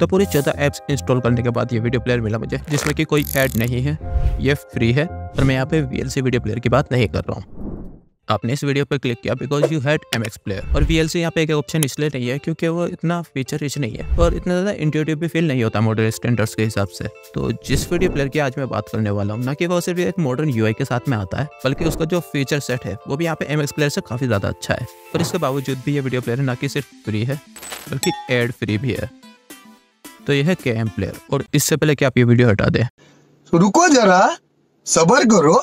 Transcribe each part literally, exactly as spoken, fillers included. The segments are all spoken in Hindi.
तो पूरे चौदह ऐप्स इंस्टॉल करने के बाद ये वीडियो प्लेयर मिला मुझे, जिसमें कि कोई ऐड नहीं है, ये फ्री है। और मैं यहाँ पे वीएलसी वीडियो प्लेयर की बात नहीं कर रहा हूँ। आपने इस वीडियो पर क्लिक किया because you had MX player. और वीएलसी यहाँ पे एक ऑप्शन इसलिए नहीं है क्योंकि वो इतना फीचर रिच नहीं है और इतना ज़्यादा इंट्यूटिव भी फील नहीं होता मॉडर्न स्टैंडर्ड्स के हिसाब से। तो जिस वीडियो प्लेयर की आज मैं बात करने वाला हूँ, ना कि वो सिर्फ एक मॉडर्न यूआई के साथ में आता है, बल्कि उसका जो फीचर सेट है वो भी यहाँ पे एमएक्स प्लेयर से काफ़ी ज़्यादा अच्छा है। और इसके बावजूद भी ये वीडियो प्लेयर ना कि सिर्फ फ्री है बल्कि एड फ्री भी है। तो यह है केएम प्लेयर। और इससे पहले कि आप ये वीडियो हटा दें, रुको जरा, सब्र करो।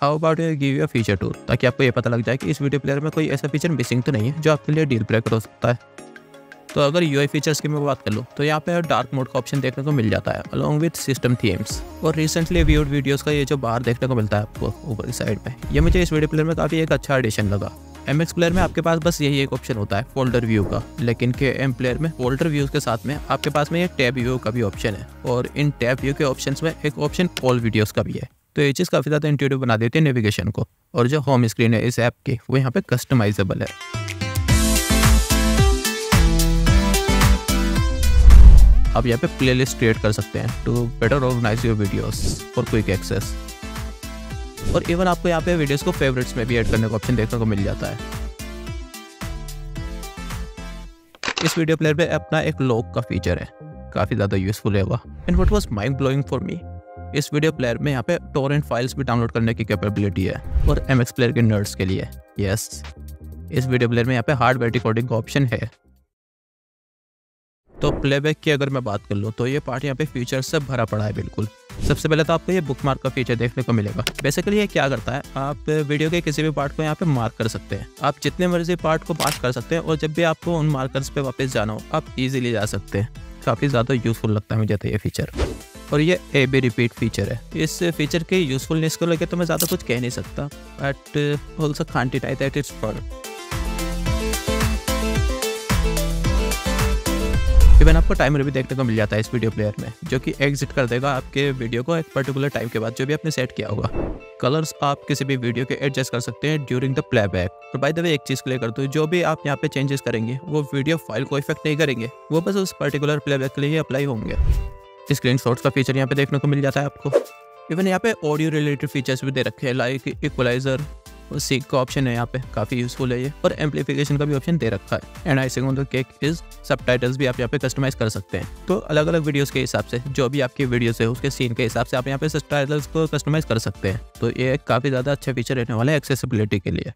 How about give you a feature tour, ताकि आपको ये पता लग जाए कि इस वीडियो प्लेयर में कोई ऐसा फीचर मिसिंग तो नहीं है जो आपके लिए डील ब्रेकर हो सकता है। तो अगर यूआई फीचर्स की मैं बात कर लूँ तो यहाँ पे डार्क मोड का ऑप्शन देखने को मिल जाता है अलॉन्ग विद सिस्टम थीम्स। और रिसेंटली व्यूड वीडियोस का ये जो बाहर देखने को मिलता है आपको ऊपर की साइड में, ये मुझे इस वीडियो प्लेयर में काफ़ी एक अच्छा एडिशन लगा। एमएक्स प्लेयर में आपके पास बस यही एक ऑप्शन होता है फोल्डर व्यू का, लेकिन केएम प्लेयर में फोल्डर व्यूज के साथ में आपके पास में ये टैब व्यू का भी ऑप्शन है। और इन टैब व्यू के ऑप्शन में एक ऑप्शन ऑल वीडियोज़ का भी है। तो ये चीज़ काफ़ी ज़्यादा इंट्यूटिव बना देती है नेविगेशन को। और जो होम स्क्रीन है इस ऐप की वो यहाँ पे कस्टमाइजेबल है। आप यहाँ पे प्लेलिस्ट क्रिएट कर सकते हैं to better organise your videos for quick access. और इवन आपको यहाँ पे वीडियोस को फेवरेट्स में भी ऐड करने का ऑप्शन देखने को मिल जाता है। इस वीडियो प्लेयर पे अपना एक लॉक का फीचर है, काफ़ी ज़्यादा यूजफुल है। And what was mind blowing for me, इस वीडियो प्लेयर में यहाँ पे टोरेंट फाइल्स भी डाउनलोड करने की कैपेबिलिटी है। और एमएक्स प्लेयर के नर्ड्स के लिए यस, इस वीडियो प्लेयर में यहाँ पे हार्डवेयर रिकॉर्डिंग का ऑप्शन है। तो प्लेबैक की अगर मैं बात कर लूँ तो ये पार्ट यहाँ पे फीचर्स से भरा पड़ा है बिल्कुल। सबसे पहले तो आपको ये बुकमार्क का फीचर देखने को मिलेगा। बेसिकली ये क्या करता है, आप वीडियो के किसी भी पार्ट को यहाँ पे मार्क कर सकते हैं। आप जितने मर्जी पार्ट को मार्क कर सकते हैं और जब भी आपको उन मार्कर्स पे वापस जाना हो आप ईजिली जा सकते हैं। काफ़ी ज़्यादा यूजफुल लगता है मुझे तो ये फीचर। और ये ए बी रिपीट फीचर है। इस फीचर के यूजफुलनेस को लेकर तो मैं ज़्यादा कुछ कह नहीं सकता, but also can't deny that it's fun. Even आपको टाइमर भी देखने को मिल जाता है इस वीडियो प्लेयर में, जो कि एग्जिट कर देगा आपके वीडियो को एक पर्टिकुलर टाइम के बाद जो भी आपने सेट किया होगा। कलर्स आप किसी भी वीडियो के एडजस्ट कर सकते हैं ड्यूरिंग द प्लेबैक। और बाय द वे एक चीज़ क्लियर कर दूँ, जो भी आप यहाँ पे चेंजेस करेंगे वो वीडियो फाइल को इफेक्ट नहीं करेंगे, वो बस उस पर्टिकुलर प्लेबैक के लिए अप्लाई होंगे। स्क्रीन शॉट्स का फीचर यहाँ पे देखने को मिल जाता है आपको। इवन यहाँ पे ऑडियो रिलेटेड फीचर्स भी दे रखे हैं, लाइक इक्वलाइजर और सीक का ऑप्शन है यहाँ पे, काफ़ी यूजफुल है ये। और एम्पलीफिकेशन का भी ऑप्शन दे रखा है। And icing on the cake is subtitles भी आप यहाँ पे कस्टमाइज कर सकते हैं। तो अलग अलग वीडियोस के हिसाब से, जो भी आपकी वीडियोस है उसके सीन के हिसाब से आप यहाँ पे सबटाइटल्स को कस्टमाइज कर सकते हैं। तो ये एक काफ़ी ज़्यादा अच्छा फीचर रहने वाला है एक्सेसिबिलिटी के लिए।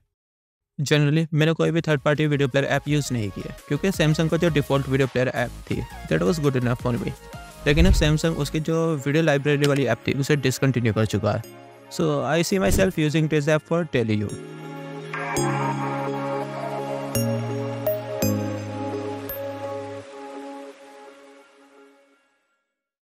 जनरली मैंने कोई भी third party video player app use नहीं किया क्योंकि सैमसंग का जो डिफॉल्ट वीडियो प्लेयर ऐप थी that was good enough for me. लेकिन अब सैमसंग उसकी जो वीडियो लाइब्रेरी वाली ऐप थी उसे डिसकंटिन्यू कर चुका है। So I see myself using this app for daily use.